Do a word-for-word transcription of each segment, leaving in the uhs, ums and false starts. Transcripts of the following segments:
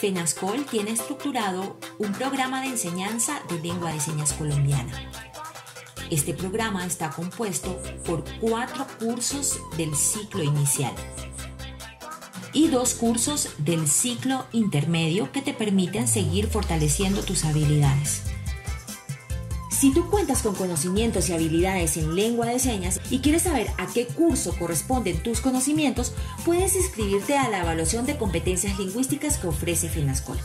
FENASCOL tiene estructurado un programa de enseñanza de lengua de señas colombiana. Este programa está compuesto por cuatro cursos del ciclo inicial y dos cursos del ciclo intermedio que te permiten seguir fortaleciendo tus habilidades. Si tú cuentas con conocimientos y habilidades en lengua de señas y quieres saber a qué curso corresponden tus conocimientos, puedes inscribirte a la evaluación de competencias lingüísticas que ofrece FENASCOL.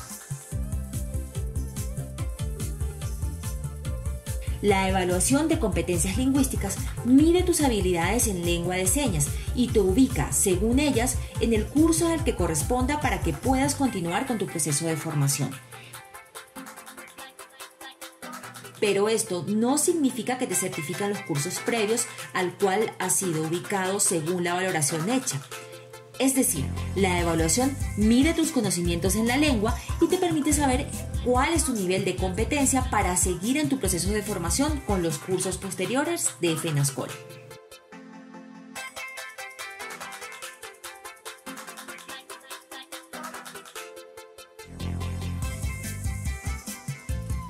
La evaluación de competencias lingüísticas mide tus habilidades en lengua de señas y te ubica, según ellas, en el curso al que corresponda para que puedas continuar con tu proceso de formación. Pero esto no significa que te certifican los cursos previos al cual has sido ubicado según la valoración hecha. Es decir, la evaluación mide tus conocimientos en la lengua y te permite saber cuál es tu nivel de competencia para seguir en tu proceso de formación con los cursos posteriores de FENASCOL.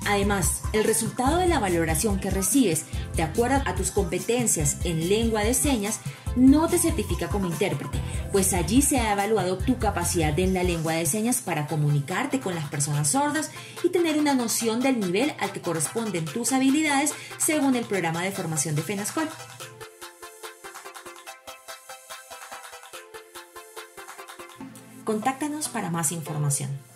Además, el resultado de la valoración que recibes de acuerdo a tus competencias en lengua de señas no te certifica como intérprete, pues allí se ha evaluado tu capacidad en la lengua de señas para comunicarte con las personas sordas y tener una noción del nivel al que corresponden tus habilidades según el programa de formación de FENASCOL. Contáctanos para más información.